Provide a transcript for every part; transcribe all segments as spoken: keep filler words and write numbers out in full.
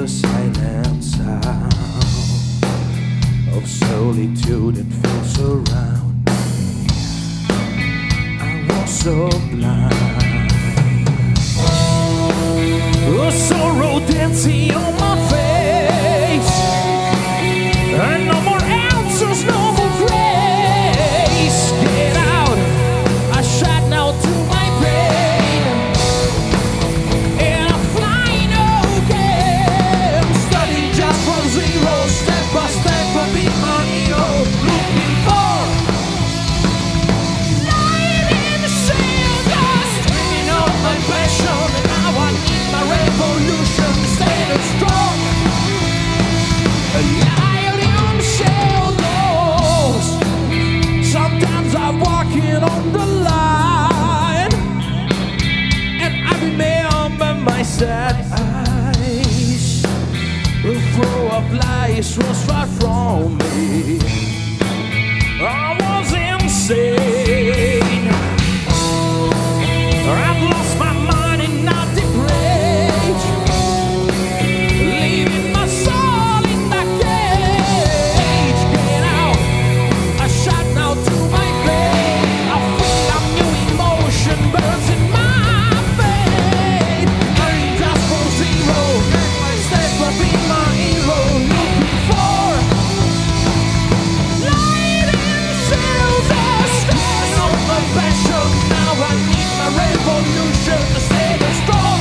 the silent sound of solitude that falls around me. I was so blind. A sorrow dancing on my face, and no more answers, no more grace. Get out, I shot now to my brain, and I'm flying again. Starting just from zero, step by step, I've been Mario, looking for light in the shadows, dreaming of my passion, and now I need my revolution, staying strong. A light in the shadows. Sometimes I'm walking on the line, and I remember my sad eyes. The flow of lies was far from me. I was insane. I've lost my mind and now the leaving my soul in the cage. Get out, I shot now to my grave. I feel a new emotion burns in my vein. Hurrying just for zero, step up in my hero. Looking for light in the shadows. Staying on my passion, now I need my revolution to stay strong.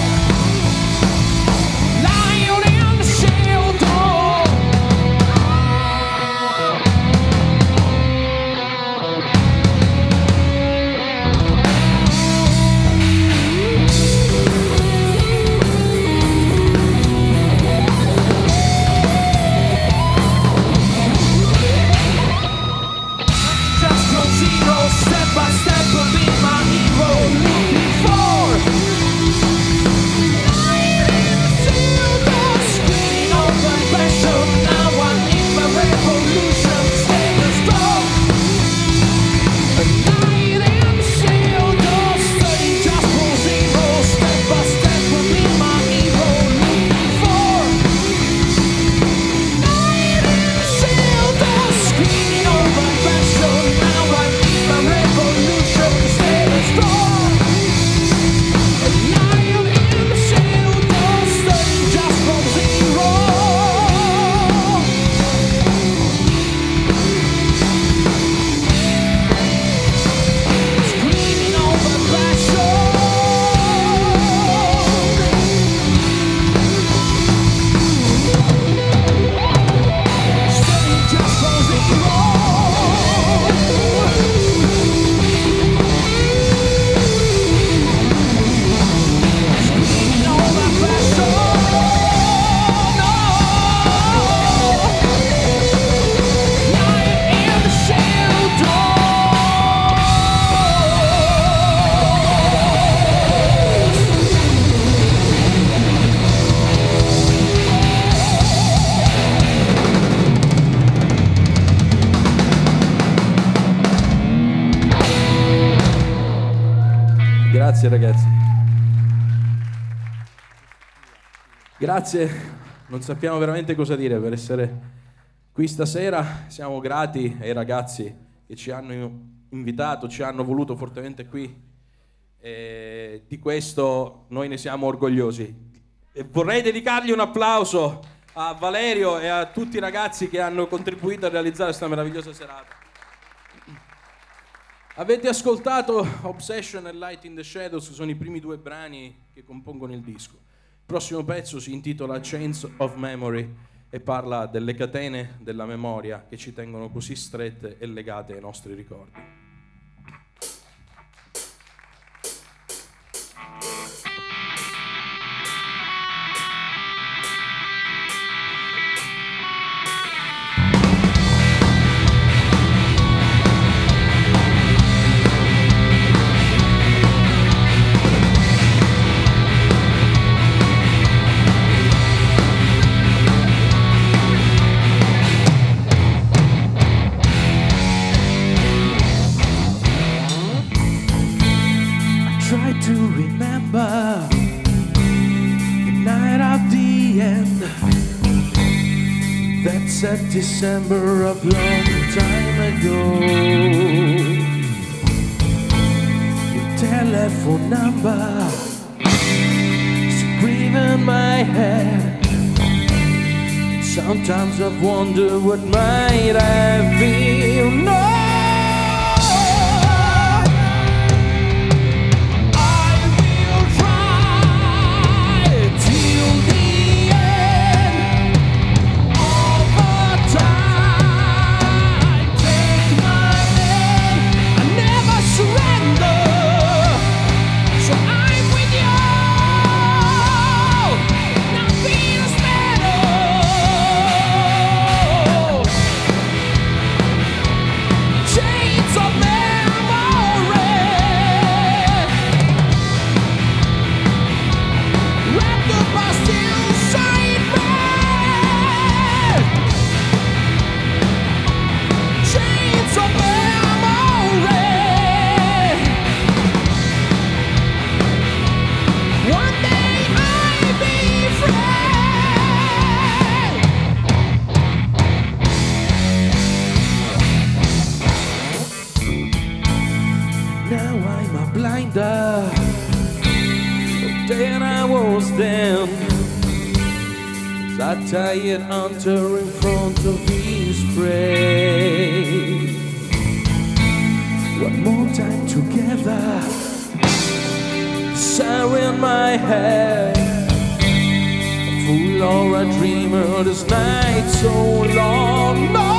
Grazie ragazzi. Grazie, non sappiamo veramente cosa dire per essere qui stasera. Siamo grati ai ragazzi che ci hanno invitato, ci hanno voluto fortemente qui. E di questo noi ne siamo orgogliosi. E vorrei dedicargli un applauso a Valerio e a tutti i ragazzi che hanno contribuito a realizzare questa meravigliosa serata. Avete ascoltato Obsession e Light in the Shadows, che sono i primi due brani che compongono il disco. Il prossimo pezzo si intitola Chains of Memory e parla delle catene della memoria che ci tengono così strette e legate ai nostri ricordi. Sad December of long time ago. Your telephone number scream in my head. Sometimes I wonder what might I feel. No. Tired hunter in front of his prey. One more time together, sorry in my head. A fool or a dreamer, this night so long. No.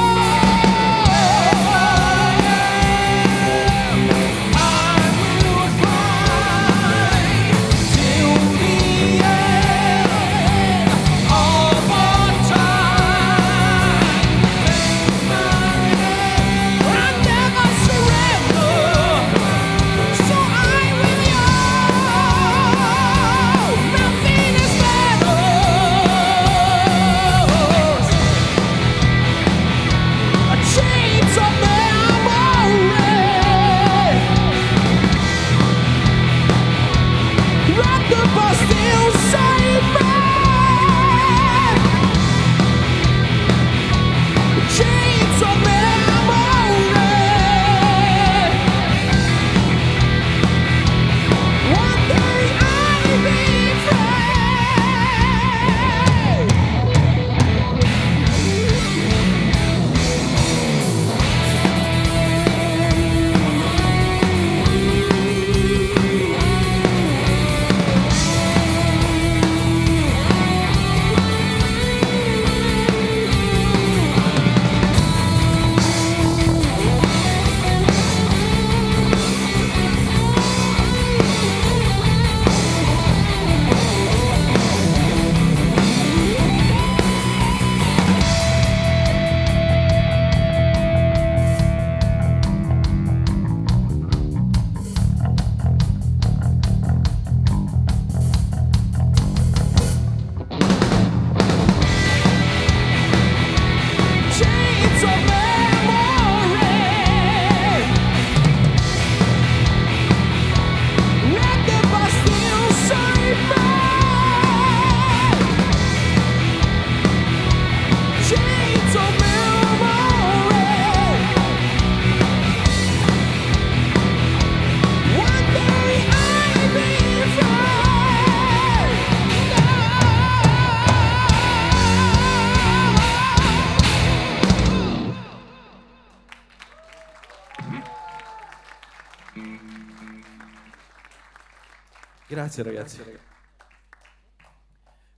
Grazie ragazzi. Grazie ragazzi.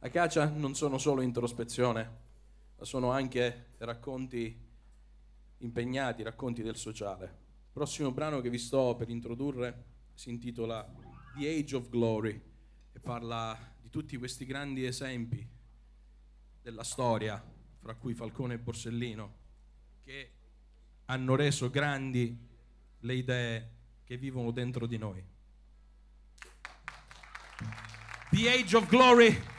Acacia non sono solo introspezione, ma sono anche racconti impegnati, racconti del sociale. Il prossimo brano che vi sto per introdurre si intitola The Age of Glory e parla di tutti questi grandi esempi della storia, fra cui Falcone e Borsellino, che hanno reso grandi le idee che vivono dentro di noi. The Age of Glory.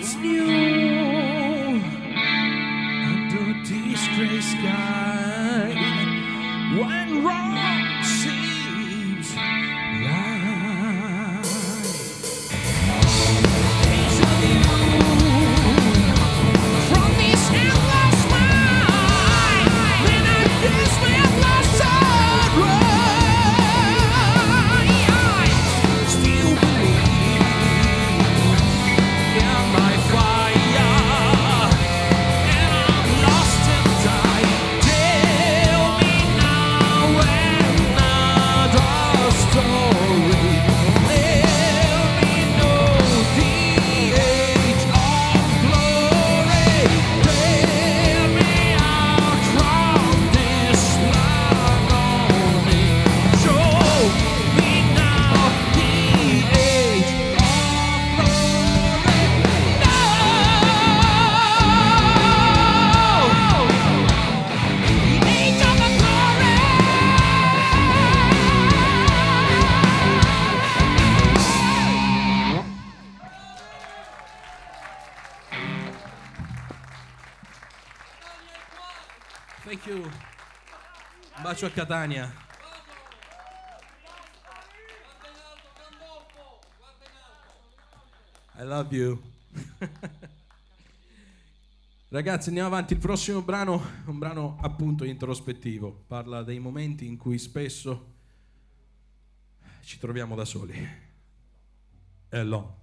what's new under this gray sky. When wrong seems right, days of you from this endless night, when I guess we have lost sorrow. Bacio a Catania. I love you. Ragazzi, andiamo avanti. Il prossimo brano è un brano appunto introspettivo, parla dei momenti in cui spesso ci troviamo da soli. Hello.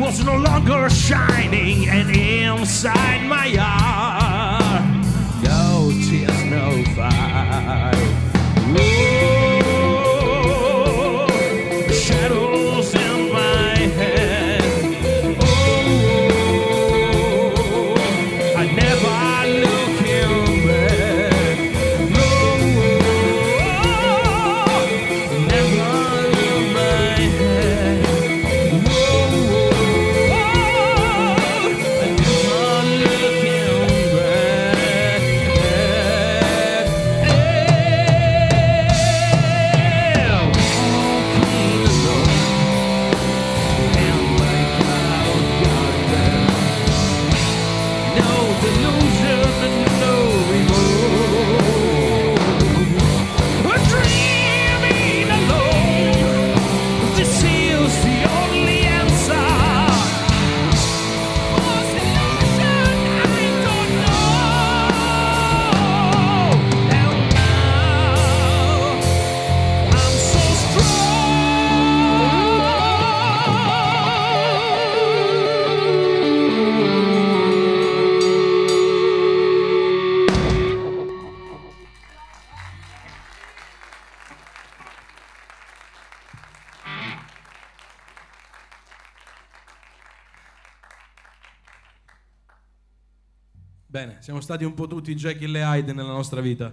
was no longer shining, and inside my heart no tears, no fire. Oh, shadows in my head. Oh, I never look you back. No, oh, never look my head. No, oh, I never look you back. Yeah. Walking alone in my cloud garden. No delusion and no remorse. Dreaming alone, this is the only answer. For solution I don't know. And now I'm so strong. Bene, siamo stati un po' tutti Jekyll e Hyde nella nostra vita.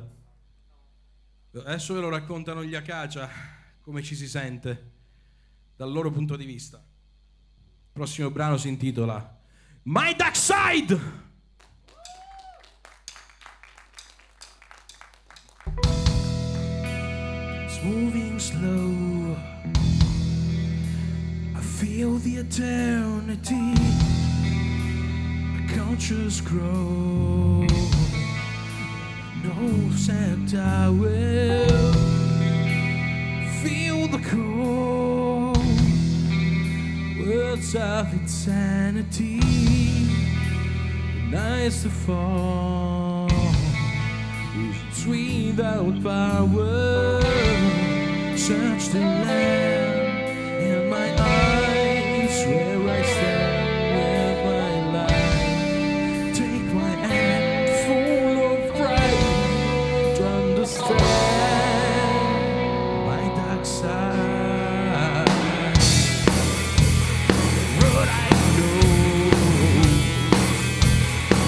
Adesso ve lo raccontano gli Acacia come ci si sente dal loro punto di vista. Il prossimo brano si intitola My Dark Side! It's moving slow. I feel the eternity. My conscious grow. No said I will feel the cold words of insanity. Nice to fall. Visions without power. Search the land in my eyes where I stand with my life. Take my hand full of pride to understand my dark side. Road I know,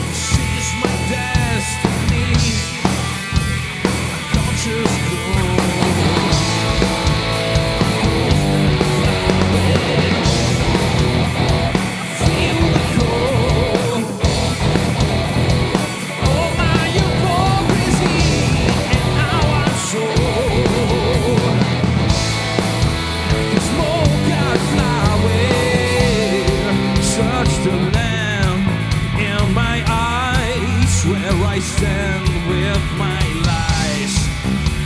this is my destiny. My conscious goal. Feel the cold of my hypocrisy and our soul. The smoke I fly away. Search the land in my eyes where I stand with my lies.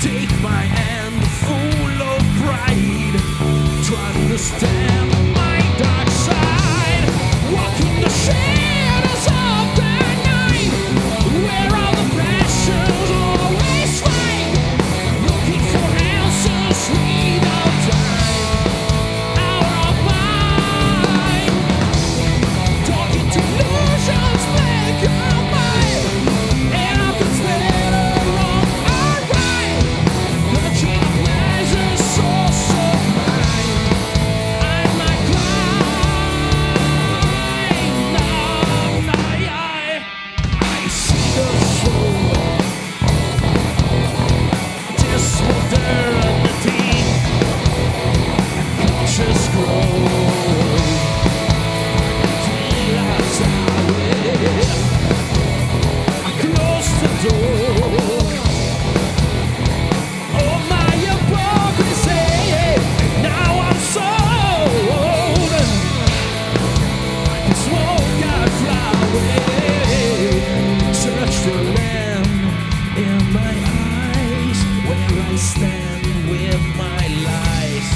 Take my hand full of pride to understand my dark side. Walk in the shadows of the night where all the passions always fight. Looking for answers without time. Out of mind. Talking to illusions black and white. And I can spell wrong or right. Looking at pleasure source of mine. I'm like blind. Now I, I see the soul. This modernity. Conscious growth. I close the door. Oh my hypocrisy. Now I'm sold. The smoke I fly away. Search the land in my eyes where I stand with my lies.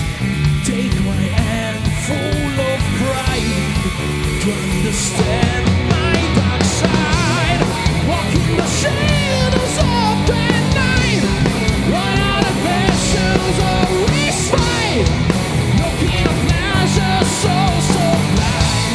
Take my hand full of pride to understand my dark side. Walk in the shadows of the night. Run out of passions always fight. Looking at pleasure so so blind.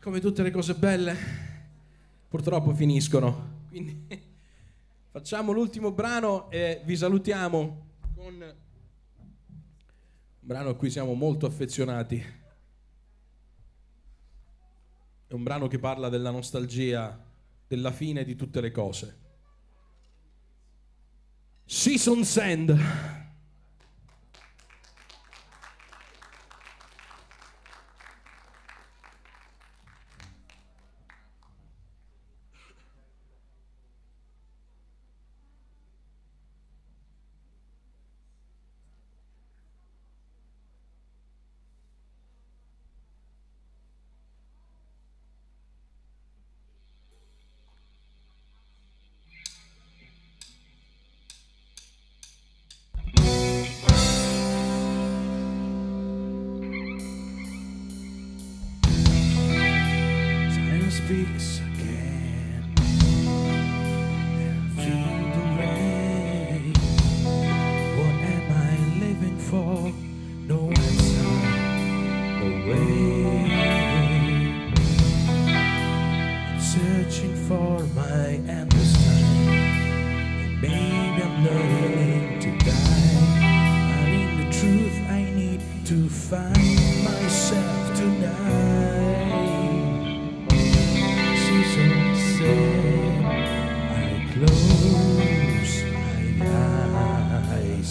come tutte le cose belle, purtroppo finiscono. Quindi facciamo l'ultimo brano e vi salutiamo con un brano a cui siamo molto affezionati. È un brano che parla della nostalgia, della fine di tutte le cose. Seasons End. Speaks again, I feel the rain. What am I living for? No answer, no way. I'm searching for my understanding, and maybe I'm learning to die. But in the truth, I need to find myself tonight. I close my eyes.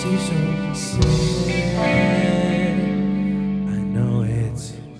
Season seven, I know it's time.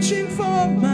Searching for my